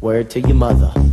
Word to your mother.